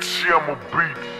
G-Ammo beats.